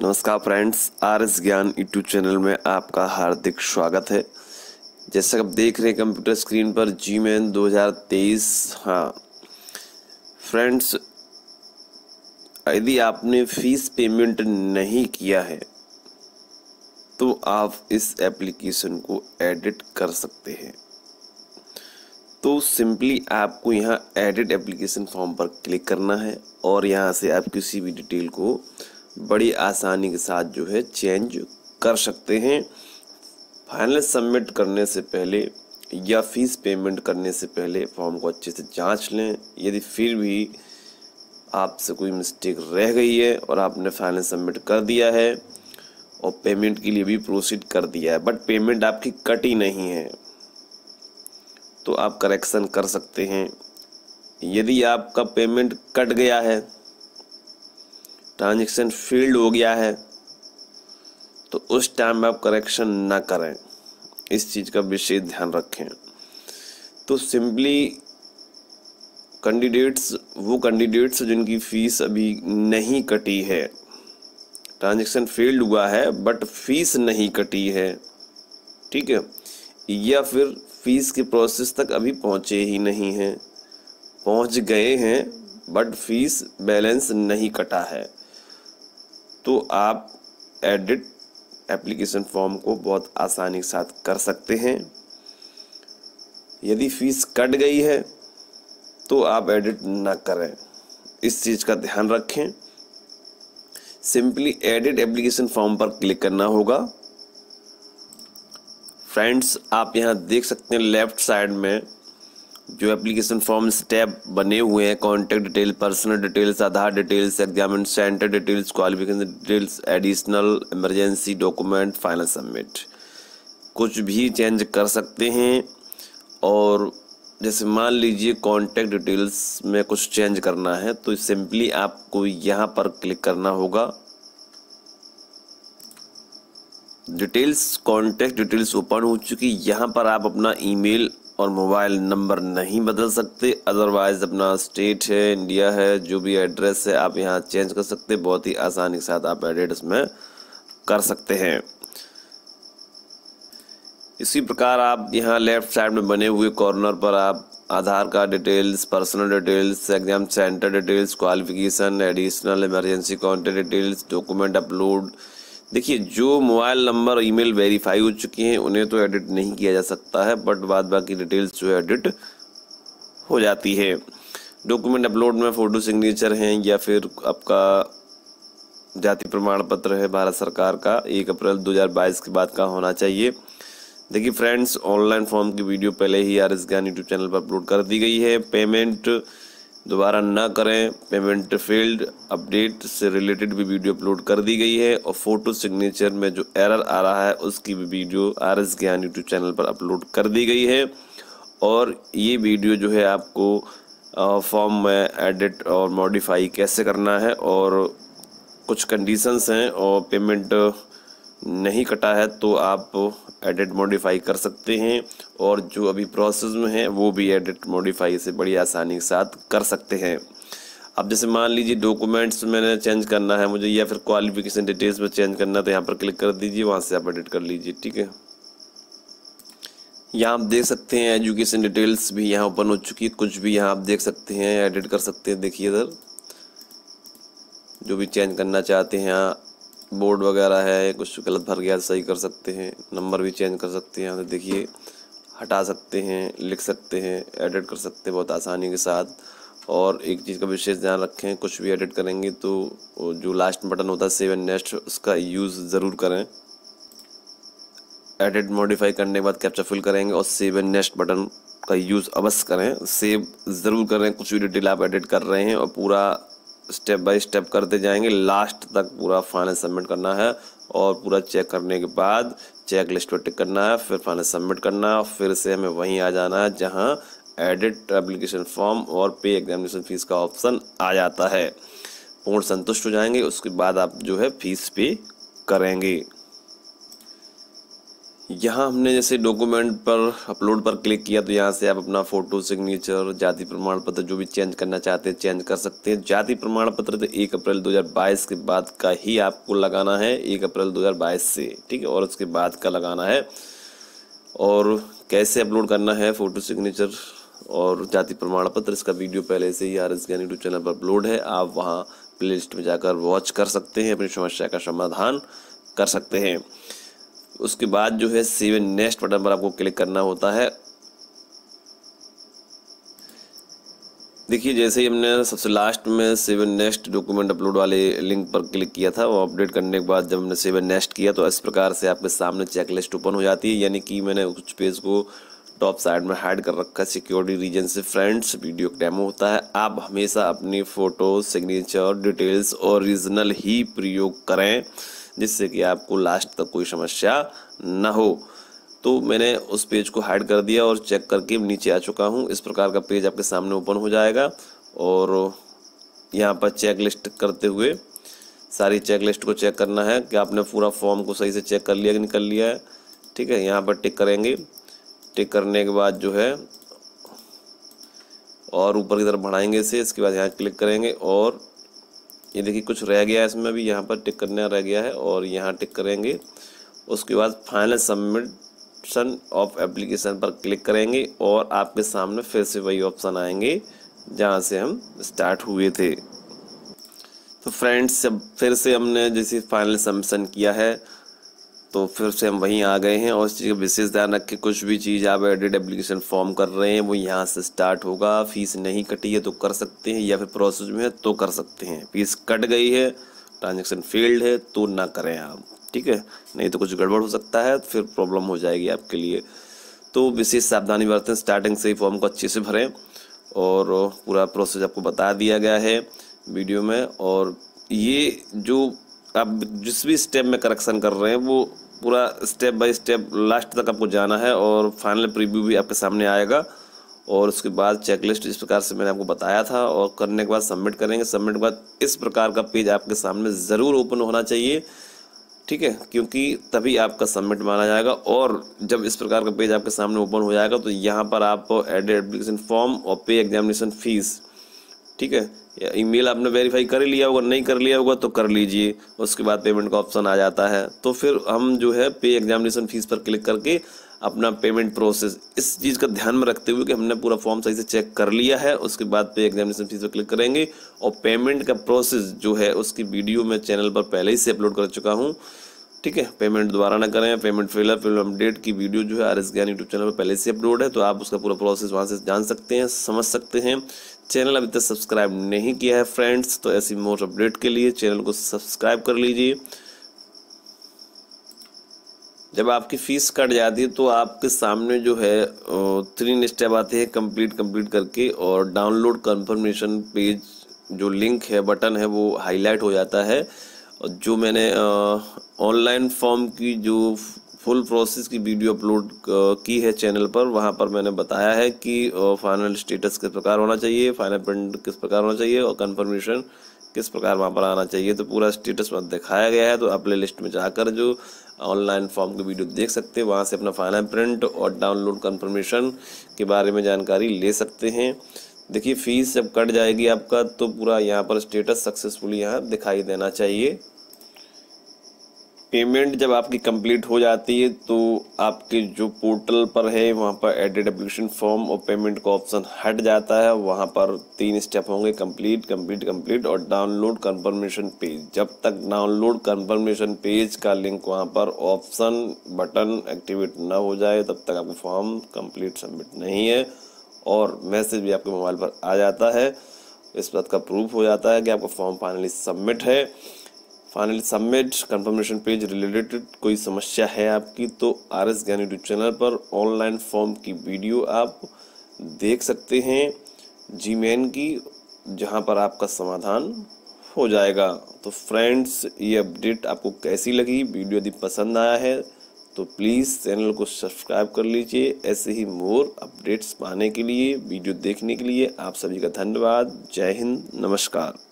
नमस्कार friends, RS Gyan YouTube channel में आपका हार्दिक स्वागत है। जैसा कि आप देख रहे हैं कंप्यूटर स्क्रीन पर जीमैन 2023। हाँ फ्रेंड्स, यदि आपने फीस पेमेंट नहीं किया है तो आप इस एप्लीकेशन को एडिट कर सकते हैं। तो सिंपली आपको यहाँ एडिट एप्लीकेशन फॉर्म पर क्लिक करना है और यहाँ से आप किसी भी डिटेल को बड़ी आसानी के साथ जो है चेंज कर सकते हैं। फाइनल सबमिट करने से पहले या फीस पेमेंट करने से पहले फॉर्म को अच्छे से जांच लें। यदि फिर भी आपसे कोई मिस्टेक रह गई है और आपने फाइनल सबमिट कर दिया है और पेमेंट के लिए भी प्रोसीड कर दिया है बट पेमेंट आपकी कटी नहीं है, तो आप करेक्शन कर सकते हैं। यदि आपका पेमेंट कट गया है, ट्रांजेक्शन फेल्ड हो गया है, तो उस टाइम आप करेक्शन ना करें, इस चीज़ का विशेष ध्यान रखें। तो सिंपली वो कैंडिडेट्स जिनकी फ़ीस अभी नहीं कटी है, ट्रांजेक्शन फेल्ड हुआ है बट फीस नहीं कटी है, ठीक है, या फिर फीस के प्रोसेस तक अभी पहुँचे ही नहीं हैं, पहुँच गए हैं बट फीस बैलेंस नहीं कटा है, तो आप एडिट एप्लीकेशन फॉर्म को बहुत आसानी के साथ कर सकते हैं। यदि फीस कट गई है तो आप एडिट ना करें, इस चीज़ का ध्यान रखें। सिंपली एडिट एप्लीकेशन फॉर्म पर क्लिक करना होगा। फ्रेंड्स, आप यहां देख सकते हैं लेफ्ट साइड में जो एप्लीकेशन फॉर्म स्टेप बने हुए हैं, contact detail, personal details, Aadhaar details, examination centre details, qualification details, additional emergency document, final submit, कुछ भी चेंज कर सकते हैं। और जैसे मान लीजिए कॉन्टैक्ट डिटेल्स में कुछ चेंज करना है तो सिंपली आपको यहाँ पर क्लिक करना होगा। डिटेल्स, कॉन्टैक्ट डिटेल्स ओपन हो चुकी। यहाँ पर आप अपना ईमेल और मोबाइल नंबर नहीं बदल सकते, अदरवाइज अपना स्टेट है, इंडिया है, जो भी एड्रेस है आप यहाँ चेंज कर सकते। बहुत ही आसानी के साथ आप एडिट इसमें कर सकते हैं। इसी प्रकार आप यहाँ लेफ्ट साइड में बने हुए कॉर्नर पर आप Aadhaar card details, personal details, exam centre details, qualification, additional emergency contact details, document upload, देखिए जो मोबाइल नंबर और ईमेल वेरीफाई हो चुके हैं उन्हें तो एडिट नहीं किया जा सकता है बट बाद बाकी डिटेल्स जो एडिट हो जाती है। डॉक्यूमेंट अपलोड में फ़ोटो सिग्नेचर हैं या फिर आपका जाति प्रमाण पत्र है भारत सरकार का, 1 अप्रैल 2022 के बाद का होना चाहिए। देखिए फ्रेंड्स, ऑनलाइन फॉर्म की वीडियो पहले ही आरएस ज्ञान यूट्यूब चैनल पर अपलोड कर दी गई है। पेमेंट दोबारा ना करें, पेमेंट फेल्ड अपडेट से रिलेटेड भी वीडियो अपलोड कर दी गई है और फ़ोटो सिग्नेचर में जो एरर आ रहा है उसकी भी video RS Gyan YouTube channel पर अपलोड कर दी गई है। और ये वीडियो जो है आपको फॉर्म में एडिट और मॉडिफाई कैसे करना है और कुछ कंडीशंस हैं और पेमेंट नहीं कटा है तो आप एडिट मॉडिफाई कर सकते हैं और जो अभी प्रोसेस में है वो भी एडिट मॉडिफाई से बड़ी आसानी के साथ कर सकते हैं। अब जैसे मान लीजिए डॉक्यूमेंट्स मैंने चेंज करना है मुझे या फिर क्वालिफिकेशन डिटेल्स में चेंज करना है तो यहाँ पर क्लिक कर दीजिए, वहाँ से आप एडिट कर लीजिए, ठीक है। यहाँ आप देख सकते हैं एजुकेशन डिटेल्स भी यहाँ ओपन हो चुकी है, कुछ भी यहाँ आप देख सकते हैं, एडिट कर सकते हैं। देखिए इधर जो भी चेंज करना चाहते हैं, बोर्ड वगैरह है, कुछ गलत भर गया सही कर सकते हैं, नंबर भी चेंज कर सकते हैं, यहाँ से देखिए हटा सकते हैं, लिख सकते हैं, एडिट कर सकते हैं बहुत आसानी के साथ। और एक चीज़ का विशेष ध्यान रखें, कुछ भी एडिट करेंगे तो जो लास्ट बटन होता है सेव एंड नेक्स्ट, उसका यूज़ ज़रूर करें। एडिट मॉडिफाई करने के बाद कैप्चा फिल करेंगे और सेव एंड नेक्स्ट बटन का यूज़ अवश्य करें, सेव ज़रूर करें। कुछ भी डिटेल आप एडिट कर रहे हैं और पूरा स्टेप बाय स्टेप करते जाएंगे, लास्ट तक पूरा फाइनल सबमिट करना है और पूरा चेक करने के बाद चेक लिस्ट पर टिक करना है, फिर फाइनल सबमिट करना है, फिर से हमें वहीं आ जाना है जहां एडिट एप्लीकेशन फॉर्म और पे एग्जामिनेशन फ़ीस का ऑप्शन आ जाता है। पूर्ण संतुष्ट हो जाएंगे, उसके बाद आप जो है फीस पे करेंगे। यहाँ हमने जैसे डॉक्यूमेंट पर अपलोड पर क्लिक किया तो यहाँ से आप अपना फ़ोटो, सिग्नेचर, जाति प्रमाण पत्र जो भी चेंज करना चाहते हैं चेंज कर सकते हैं। जाति प्रमाण पत्र तो 1 अप्रैल 2022 के बाद का ही आपको लगाना है, 1 अप्रैल 2022 से, ठीक है, और उसके बाद का लगाना है। और कैसे अपलोड करना है फ़ोटो, सिग्नेचर और जाति प्रमाण पत्र, इसका वीडियो पहले से ही RS Gyan YouTube चैनल पर अपलोड है। आप वहाँ प्ले लिस्ट में जाकर वॉच कर सकते हैं, अपनी समस्या का समाधान कर सकते हैं। उसके बाद जो है सेव एंड नेक्स्ट बटन पर आपको क्लिक करना होता है। देखिए जैसे ही हमने सबसे लास्ट में save and next document upload वाले लिंक पर क्लिक किया था, वो अपडेट करने के बाद जब हमने सेव एंड नेक्स्ट किया तो इस प्रकार से आपके सामने चेकलिस्ट ओपन हो जाती है। यानी कि मैंने कुछ पेज को टॉप साइड में हाइड कर रखा है सिक्योरिटी रीजन से। फ्रेंड्स, वीडियो डेमो होता है, आप हमेशा अपनी फ़ोटो, सिग्नेचर, डिटेल्स ओरिजिनल ही प्रयोग करें जिससे कि आपको लास्ट तक कोई समस्या ना हो। तो मैंने उस पेज को हाइड कर दिया और चेक करके नीचे आ चुका हूं। इस प्रकार का पेज आपके सामने ओपन हो जाएगा और यहां पर चेक लिस्ट करते हुए सारी चेक लिस्ट को चेक करना है कि आपने पूरा फॉर्म को सही से चेक कर लिया कि नहीं कर लिया है, ठीक है। यहाँ पर टिक करेंगे, टिक करने के बाद जो है और ऊपर की तरफ बढ़ाएंगे इसे, इसके बाद यहाँ क्लिक करेंगे और ये देखिए कुछ रह गया है इसमें भी, यहाँ पर टिक करना रह गया है और यहाँ टिक करेंगे। उसके बाद फाइनल सबमिशन ऑफ एप्लीकेशन पर क्लिक करेंगे और आपके सामने फिर से वही ऑप्शन आएंगे जहाँ से हम स्टार्ट हुए थे। तो फ्रेंड्स, अब फिर से हमने जैसे फाइनल सबमिशन किया है तो फिर से हम वहीं आ गए हैं। और इस चीज़ का विशेष ध्यान रखें, कुछ भी चीज़ आप एडिट एप्लीकेशन फॉर्म कर रहे हैं वो यहाँ से स्टार्ट होगा। फीस नहीं कटी है तो कर सकते हैं, या फिर प्रोसेस में है तो कर सकते हैं। फीस कट गई है, ट्रांजैक्शन फेल्ड है तो ना करें आप, ठीक है, नहीं तो कुछ गड़बड़ हो सकता है, फिर प्रॉब्लम हो जाएगी आपके लिए। तो विशेष सावधानी बरतें, स्टार्टिंग से ही फॉर्म को अच्छे से भरें। और पूरा प्रोसेस आपको बता दिया गया है वीडियो में। और ये जो आप जिस भी स्टेप में करेक्शन कर रहे हैं वो पूरा स्टेप बाय स्टेप लास्ट तक आपको जाना है और फाइनल प्रीव्यू भी आपके सामने आएगा। और उसके बाद चेकलिस्ट इस प्रकार से मैंने आपको बताया था। और करने के बाद सबमिट करेंगे, सबमिट के बाद इस प्रकार का पेज आपके सामने ज़रूर ओपन होना चाहिए, ठीक है, क्योंकि तभी आपका सबमिट माना जाएगा। और जब इस प्रकार का पेज आपके सामने ओपन हो जाएगा तो यहाँ पर आप एड एप्लीकेशन फॉर्म और पे एग्जामिनेशन फ़ीस, ठीक है, ईमेल आपने वेरीफाई कर लिया होगा, नहीं कर लिया होगा तो कर लीजिए। उसके बाद पेमेंट का ऑप्शन आ जाता है तो फिर हम जो है पे एग्जामिनेशन फ़ीस पर क्लिक करके अपना पेमेंट प्रोसेस, इस चीज़ का ध्यान में रखते हुए कि हमने पूरा फॉर्म सही से चेक कर लिया है, उसके बाद पे एग्जामिनेशन फ़ीस पर क्लिक करेंगे। और पेमेंट का प्रोसेस जो है उसकी वीडियो मैं चैनल पर पहले ही से अपलोड कर चुका हूँ, ठीक है। पेमेंट दोबारा ना करें, पेमेंट फेलर फिल्म अपडेट की वीडियो जो है RS Gyan YouTube चैनल पर पहले से अपलोड है तो आप उसका पूरा प्रोसेस वहाँ से जान सकते हैं, समझ सकते हैं। चैनल अभी तक सब्सक्राइब नहीं किया है फ्रेंड्स तो ऐसी मोर अपडेट के लिए चैनल को सब्सक्राइब कर लीजिए। जब आपकी फ़ीस कट जाती है तो आपके सामने जो है 3 स्टेप आते हैं, कंप्लीट करके, और डाउनलोड कन्फर्मेशन पेज जो लिंक है, बटन है, वो हाईलाइट हो जाता है। जो मैंने ऑनलाइन फॉर्म की जो फुल प्रोसेस की वीडियो अपलोड की है चैनल पर, वहाँ पर मैंने बताया है कि फाइनल स्टेटस किस प्रकार होना चाहिए, फाइनल प्रिंट किस प्रकार होना चाहिए और कंफर्मेशन किस प्रकार वहाँ पर आना चाहिए, तो पूरा स्टेटस वहाँ दिखाया गया है। तो आप प्ले लिस्ट में जाकर जो ऑनलाइन फॉर्म की वीडियो देख सकते हैं, वहाँ से अपना फाइनल प्रिंट और डाउनलोड कन्फर्मेशन के बारे में जानकारी ले सकते हैं। देखिए फ़ीस जब कट जाएगी आपका तो पूरा यहाँ पर स्टेटस सक्सेसफुली यहाँ दिखाई देना चाहिए। पेमेंट जब आपकी कंप्लीट हो जाती है तो आपके जो पोर्टल पर है वहाँ पर एडिट एप्लीकेशन फॉर्म और पेमेंट का ऑप्शन हट जाता है। वहाँ पर 3 स्टेप होंगे, कंप्लीट और डाउनलोड कन्फर्मेशन पेज। जब तक डाउनलोड कन्फर्मेशन पेज का लिंक वहाँ पर ऑप्शन बटन एक्टिवेट ना हो जाए तब तक आपका फॉर्म कंप्लीट सबमिट नहीं है। और मैसेज भी आपके मोबाइल पर आ जाता है, इस बात का प्रूफ हो जाता है कि आपका फॉर्म फाइनली सबमिट है। Finally submit confirmation page related कोई समस्या है आपकी तो RS Gyan YouTube चैनल पर ऑनलाइन फॉर्म की वीडियो आप देख सकते हैं जीमैन की, जहां पर आपका समाधान हो जाएगा। तो फ्रेंड्स, ये अपडेट आपको कैसी लगी, वीडियो यदि पसंद आया है तो प्लीज़ चैनल को सब्सक्राइब कर लीजिए ऐसे ही मोर अपडेट्स पाने के लिए। वीडियो देखने के लिए आप सभी का धन्यवाद। जय हिंद, नमस्कार।